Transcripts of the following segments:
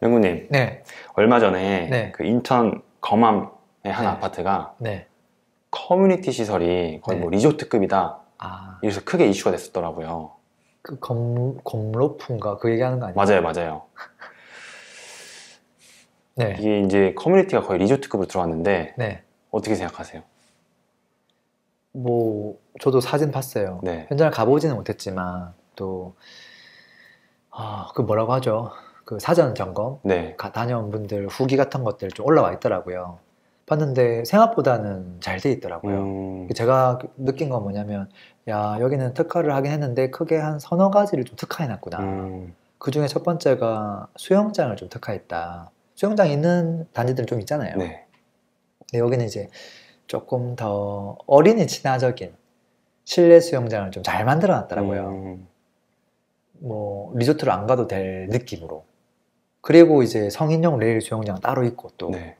렘군님, 네. 얼마 전에 네. 그 인천 거맘의 한 네. 아파트가 네. 커뮤니티 시설이 거의 네. 뭐 리조트급이다 아. 이래서 크게 이슈가 됐었더라고요. 그 검로프인가 그 얘기하는 거 아니에요? 맞아요, 맞아요. 네. 이게 이제 커뮤니티가 거의 리조트급으로 들어왔는데 네. 어떻게 생각하세요? 뭐 저도 사진 봤어요. 네. 현장을 가보지는 못했지만 또 그 뭐라고 하죠? 그 사전 점검 네. 다녀온 분들 후기 같은 것들 좀 올라와 있더라고요. 봤는데 생각보다는 잘 돼 있더라고요. 제가 느낀 건 뭐냐면 야 여기는 특화를 하긴 했는데 크게 한 서너 가지를 좀 특화해놨구나. 그 중에 첫 번째가 수영장을 좀 특화했다. 수영장 있는 단지들 좀 있잖아요. 네. 근데 여기는 이제 조금 더 어린이 친화적인 실내 수영장을 좀 잘 만들어놨더라고요. 뭐 리조트로 안 가도 될 느낌으로. 그리고 이제 성인용 레일 수영장 따로 있고 또. 네.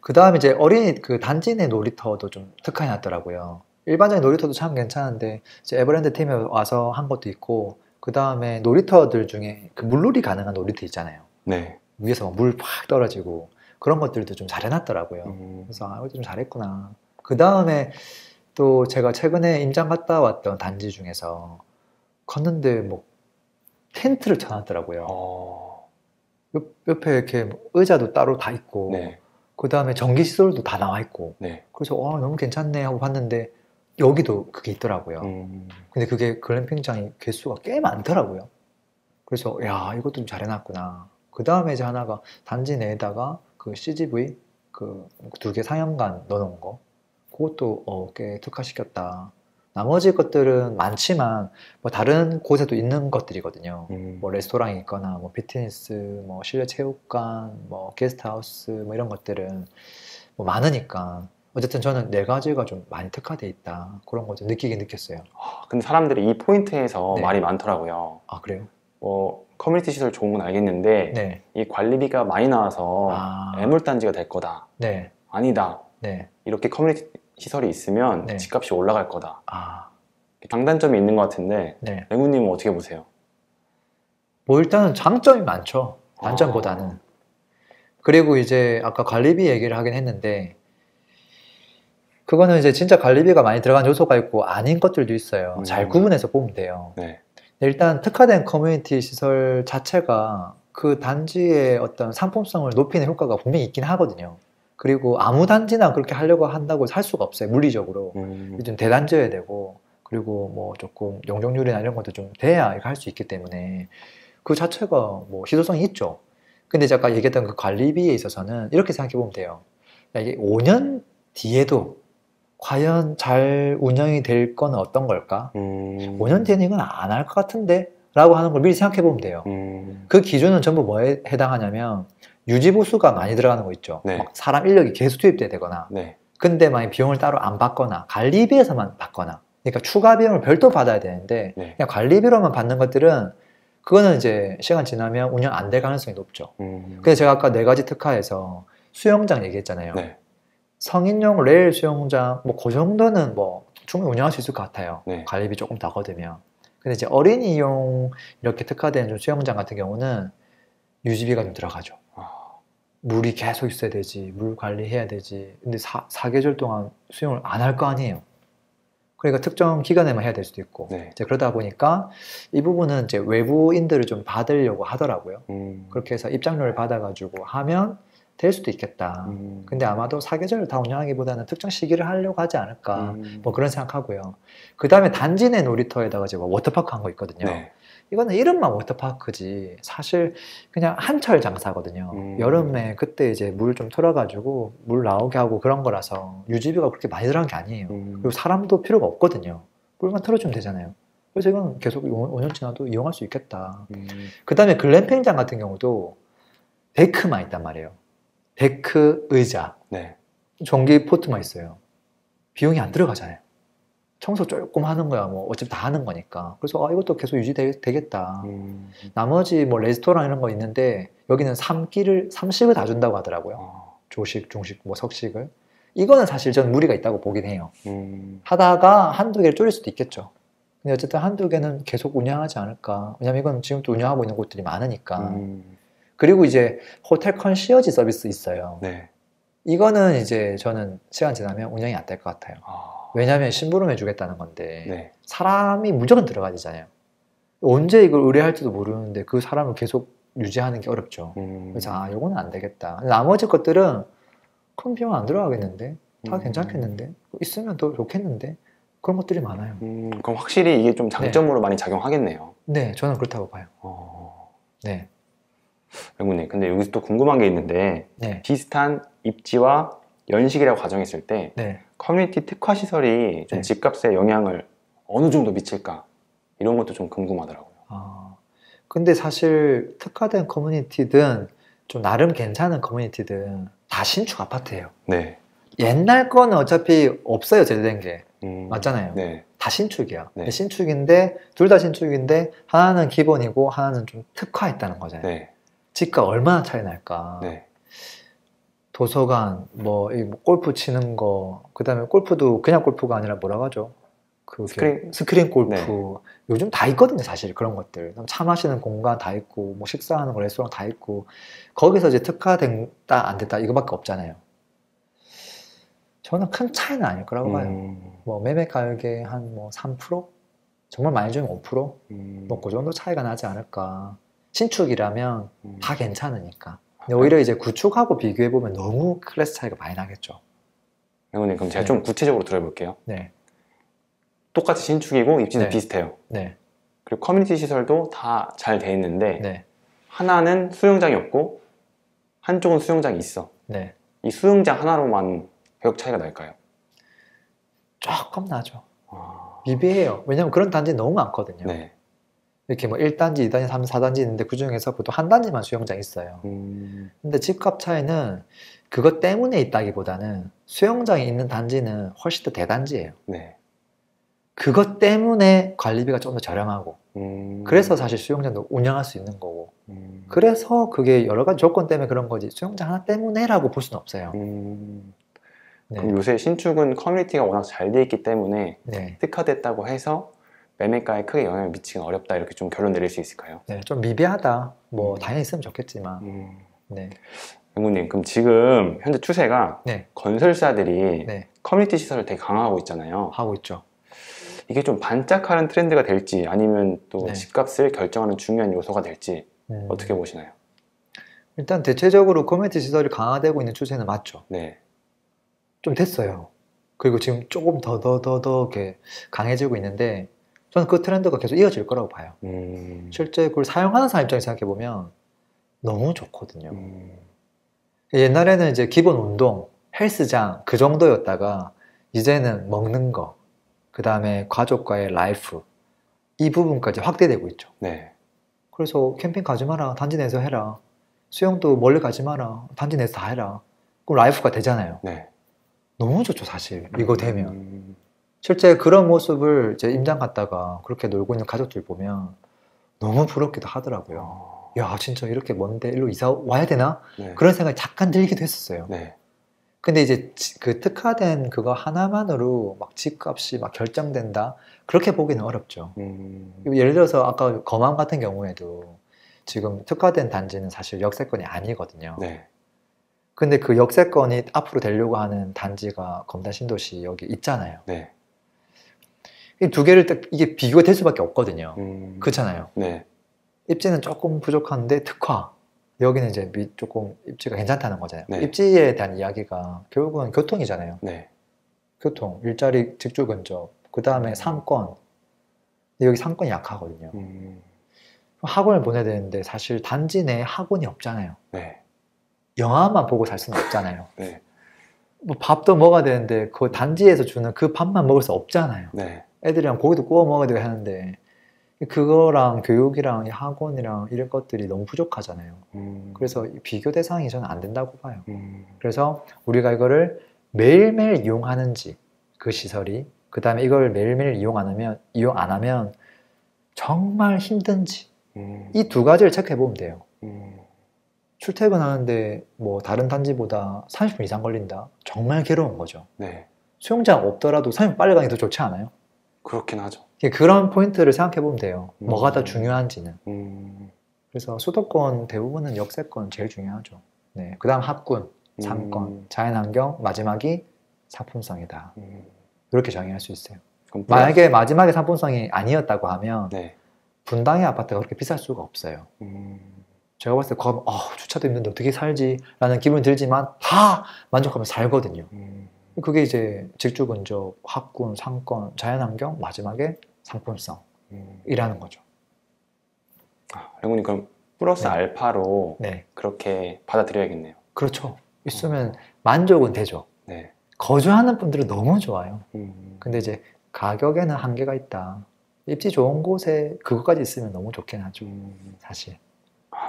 그 다음에 이제 어린이 그 단지 내 놀이터도 좀 특화해 놨더라고요. 일반적인 놀이터도 참 괜찮은데 이제 에버랜드 팀에 와서 한 것도 있고 그 다음에 놀이터들 중에 그 물놀이 가능한 놀이터 있잖아요. 네. 위에서 물 팍 떨어지고 그런 것들도 좀 잘 해놨더라고요. 그래서 아, 좀 잘했구나. 그 다음에 또 제가 최근에 임장 갔다 왔던 단지 중에서 갔는데 뭐 텐트를 쳐놨더라고요. 옆에 이렇게 의자도 따로 다 있고 네. 그 다음에 전기 시설도 다 나와 있고 네. 그래서 와 너무 괜찮네 하고 봤는데 여기도 그게 있더라고요. 근데 그게 글램핑장이 개수가 꽤 많더라고요. 그래서 야 이것도 좀 잘 해놨구나. 그 다음에 이제 하나가 단지 내에다가 그 CGV 그 2개 상영관 넣어놓은 거 그것도 꽤 특화시켰다. 나머지 것들은 많지만 뭐 다른 곳에도 있는 것들이거든요. 뭐 레스토랑이 있거나 뭐 피트니스, 뭐 실내 체육관, 뭐 게스트하우스 뭐 이런 것들은 뭐 많으니까 어쨌든 저는 4가지가 좀 많이 특화돼 있다 그런 거 좀 느끼긴 느꼈어요. 근데 사람들이 이 포인트에서 네. 말이 많더라고요. 아 그래요? 뭐 커뮤니티 시설 좋은 건 알겠는데 네. 이 관리비가 많이 나와서 애물단지가 될 거다. 네. 아니다. 네. 이렇게 커뮤니티 시설이 있으면 네. 집값이 올라갈 거다. 장단점이 있는 것 같은데 네. 렘군님은 어떻게 보세요? 뭐 일단은 장점이 많죠. 단점보다는. 그리고 이제 아까 관리비 얘기를 하긴 했는데 그거는 이제 진짜 관리비가 많이 들어간 요소가 있고 아닌 것들도 있어요. 잘 구분해서 보면 돼요. 네. 일단 특화된 커뮤니티 시설 자체가 그 단지의 어떤 상품성을 높이는 효과가 분명히 있긴 하거든요. 그리고 아무 단지나 그렇게 하려고 한다고 살 수가 없어요. 물리적으로. 좀 대단지여야 되고 그리고 뭐 조금 용적률이나 이런 것도 좀 돼야 할 수 있기 때문에 그 자체가 뭐 시도성이 있죠. 근데 아까 얘기했던 그 관리비에 있어서는 이렇게 생각해 보면 돼요. 이게 5년 뒤에도 과연 잘 운영이 될 건 어떤 걸까? 5년 뒤에는 이건 안 할 것 같은데? 라고 하는 걸 미리 생각해 보면 돼요. 그 기준은 전부 뭐에 해당하냐면 유지보수가 많이 들어가는 거 있죠. 네. 막 사람 인력이 계속 투입돼야 되거나 네. 근데 만약 비용을 따로 안 받거나 관리비에서만 받거나 그러니까 추가 비용을 별도 받아야 되는데 네. 그냥 관리비로만 받는 것들은 그거는 이제 시간 지나면 운영 안 될 가능성이 높죠. 근데 제가 아까 4가지 특화에서 수영장 얘기했잖아요. 네. 성인용 레일 수영장 뭐 그 정도는 뭐 충분히 운영할 수 있을 것 같아요. 네. 관리비 조금 더 거두면. 근데 이제 어린이용 이렇게 특화된 좀 수영장 같은 경우는 유지비가 좀 들어가죠. 물이 계속 있어야 되지, 물 관리해야 되지. 근데 4계절 동안 수영을 안 할 거 아니에요. 그러니까 특정 기간에만 해야 될 수도 있고. 네. 이제 그러다 보니까 이 부분은 이제 외부인들을 좀 받으려고 하더라고요. 그렇게 해서 입장료를 받아가지고 하면 될 수도 있겠다. 근데 아마도 4계절을 다 운영하기보다는 특정 시기를 하려고 하지 않을까. 뭐 그런 생각하고요. 그 다음에 단지 내 놀이터에다가 이제 워터파크 한 거 있거든요. 네. 이거는 이름만 워터파크지 사실 그냥 한철 장사거든요. 여름에 그때 이제 물 좀 틀어가지고 물 나오게 하고 그런 거라서 유지비가 그렇게 많이 들어간 게 아니에요. 그리고 사람도 필요가 없거든요. 물만 틀어주면 되잖아요. 그래서 이건 계속 5년 지나도 이용할 수 있겠다. 그 다음에 글램핑장 같은 경우도 데크만 있단 말이에요. 데크, 의자, 네. 전기 포트만 있어요. 비용이 안 들어가잖아요. 청소 조금 하는 거야. 뭐 어차피 다 하는 거니까. 그래서 아, 이것도 계속 유지되겠다. 나머지 뭐 레스토랑 이런 거 있는데 여기는 3식을 다 준다고 하더라고요. 조식, 중식, 뭐 석식을. 이거는 사실 전 무리가 있다고 보긴 해요. 하다가 한두 개를 줄일 수도 있겠죠. 근데 어쨌든 한두 개는 계속 운영하지 않을까. 왜냐면 이건 지금 또 운영하고 있는 곳들이 많으니까. 그리고 이제 호텔 컨시어지 서비스 있어요. 네. 이거는 이제 저는 시간 지나면 운영이 안 될 것 같아요. 아... 왜냐하면 심부름해 주겠다는 건데 네. 사람이 무조건 들어가야 되잖아요. 언제 이걸 의뢰할지도 모르는데 그 사람을 계속 유지하는 게 어렵죠. 그래서 아, 요거는 안 되겠다. 나머지 것들은 큰 비용 안 들어가겠는데 다 괜찮겠는데 있으면 더 좋겠는데 그런 것들이 많아요. 그럼 확실히 이게 좀 장점으로 네. 많이 작용하겠네요. 네, 저는 그렇다고 봐요. 어... 네. 렘군님, 근데 여기서 또 궁금한 게 있는데 네. 비슷한 입지와 연식이라고 가정했을 때 네. 커뮤니티 특화 시설이 좀 네. 집값에 영향을 어느 정도 미칠까 이런 것도 좀 궁금하더라고요. 아, 근데 사실 특화된 커뮤니티든 좀 나름 괜찮은 커뮤니티든 다 신축 아파트예요. 네. 옛날 거는 어차피 없어요, 제대된 게. 맞잖아요. 네. 다 신축이야. 네. 신축인데 둘 다 신축인데 하나는 기본이고 하나는 좀 특화했다는 거잖아요. 네. 집값 얼마나 차이 날까? 네. 도서관, 뭐 골프 치는 거, 그다음에 골프도 그냥 골프가 아니라 뭐라고 하죠? 스크린 골프. 네. 요즘 다 있거든요, 사실 그런 것들. 차 마시는 공간 다 있고, 뭐 식사하는 거 레스토랑 다 있고, 거기서 이제 특화된다 안 됐다 이거밖에 없잖아요. 저는 큰 차이는 아닐 거라고 봐요. 뭐 매매 가격의 한 뭐 3%, 정말 많이 주면 5%, 뭐 그 정도 차이가 나지 않을까. 신축이라면 다 괜찮으니까. 근데 오히려 이제 구축하고 비교해보면 너무 클래스 차이가 많이 나겠죠. 렘군님, 그럼 제가 네. 좀 구체적으로 들어볼게요. 네. 똑같이 신축이고 입지는 네. 비슷해요. 네. 그리고 커뮤니티 시설도 다 잘 돼 있는데 네. 하나는 수영장이 없고 한쪽은 수영장이 있어. 네. 이 수영장 하나로만 가격 차이가 날까요? 조금 나죠. 아... 미비해요. 왜냐면 그런 단지 너무 많거든요. 네. 이렇게 뭐 1단지, 2단지, 3단지, 4단지 있는데 그 중에서 보통 한 단지만 수영장 있어요. 근데 집값 차이는 그것 때문에 있다기보다는 수영장이 있는 단지는 훨씬 더 대단지예요. 네. 그것 때문에 관리비가 좀 더 저렴하고 그래서 사실 수영장도 운영할 수 있는 거고 그래서 그게 여러 가지 조건 때문에 그런 거지 수영장 하나 때문에라고 볼 수는 없어요. 네. 그럼 요새 신축은 커뮤니티가 워낙 잘 돼 있기 때문에 네. 특화됐다고 해서 매매가에 크게 영향을 미치기는 어렵다 이렇게 좀 결론 내릴 수 있을까요? 네, 좀 미비하다. 뭐 당연히 있으면 좋겠지만. 네. 렘군님, 그럼 지금 현재 추세가 네. 건설사들이 네. 커뮤니티 시설을 되게 강화하고 있잖아요. 하고 있죠. 이게 좀 반짝하는 트렌드가 될지 아니면 또 네. 집값을 결정하는 중요한 요소가 될지 어떻게 보시나요? 일단 대체적으로 커뮤니티 시설이 강화되고 있는 추세는 맞죠. 네. 좀 됐어요. 그리고 지금 조금 더 이렇게 강해지고 있는데 저는 그 트렌드가 계속 이어질 거라고 봐요. 실제 그걸 사용하는 사람 입장에서 생각해보면 너무 좋거든요. 옛날에는 이제 기본 운동, 헬스장 그 정도였다가 이제는 먹는 거, 그 다음에 가족과의 라이프 이 부분까지 확대되고 있죠. 네. 그래서 캠핑 가지 마라, 단지 내에서 해라. 수영도 멀리 가지 마라, 단지 내에서 다 해라. 그럼 라이프가 되잖아요. 네. 너무 좋죠, 사실 이거 되면. 실제 그런 모습을 제 임장 갔다가 그렇게 놀고 있는 가족들 보면 너무 부럽기도 하더라고요. 야, 진짜 이렇게 먼데 일로 이사 와야 되나? 네. 그런 생각이 잠깐 들기도 했었어요. 네. 근데 이제 그 특화된 그거 하나만으로 막 집값이 막 결정된다 그렇게 보기는 어렵죠. 예를 들어서 아까 거망 같은 경우에도 지금 특화된 단지는 사실 역세권이 아니거든요. 네. 근데 그 역세권이 앞으로 되려고 하는 단지가 검단 신도시 여기 있잖아요. 네. 이 두 개를 딱 이게 비교가 될 수밖에 없거든요. 그렇잖아요. 네. 입지는 조금 부족한데 특화. 여기는 이제 조금 입지가 괜찮다는 거잖아요. 네. 입지에 대한 이야기가 결국은 교통이잖아요. 네. 교통, 일자리, 직주 근접, 그 다음에 상권. 근데 여기 상권이 약하거든요. 학원을 보내야 되는데 사실 단지 내에 학원이 없잖아요. 네. 영화만 보고 살 수는 없잖아요. 네. 뭐 밥도 먹어야 되는데 그 단지에서 주는 그 밥만 먹을 수 없잖아요. 네. 애들이랑 고기도 구워 먹어야 되고 하는데 그거랑 교육이랑 학원이랑 이런 것들이 너무 부족하잖아요. 그래서 비교 대상이 저는 안 된다고 봐요. 그래서 우리가 이거를 매일매일 이용하는지 그 시설이 그 다음에 이걸 매일매일 이용 안 하면 정말 힘든지 이 두 가지를 체크해 보면 돼요. 출퇴근하는데 뭐 다른 단지보다 30분 이상 걸린다? 정말 괴로운 거죠. 네. 수영장 없더라도 30분 빨리 가는 게 더 좋지 않아요? 그렇긴 하죠. 그런 포인트를 생각해 보면 돼요. 뭐가 더 중요한지는. 그래서 수도권 대부분은 역세권 제일 중요하죠. 네, 그 다음 합군, 상권, 자연환경, 마지막이 상품성이다. 이렇게 정의할 수 있어요. 그럼 만약에 마지막에 상품성이 아니었다고 하면 네. 분당의 아파트가 그렇게 비쌀 수가 없어요. 제가 봤을 때 주차도 힘든데 어떻게 살지? 라는 기분이 들지만 다 만족하면 살거든요. 그게 이제 직주근접, 학군, 상권, 자연환경, 마지막에 상품성이라는 거죠. 렘군님 그럼 플러스 네. 알파로 네. 그렇게 받아들여야겠네요. 그렇죠. 있으면 만족은 되죠. 네. 거주하는 분들은 너무 좋아요. 근데 이제 가격에는 한계가 있다. 입지 좋은 곳에 그것까지 있으면 너무 좋긴 하죠. 사실.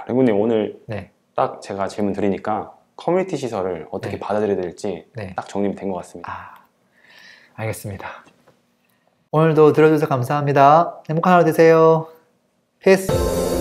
렘군님 오늘 네. 딱 제가 질문 드리니까 커뮤니티 시설을 어떻게 네. 받아들여야 될지 네. 딱 정립이 된 것 같습니다. 알겠습니다. 오늘도 들어주셔서 감사합니다. 행복한 하루 되세요. Peace.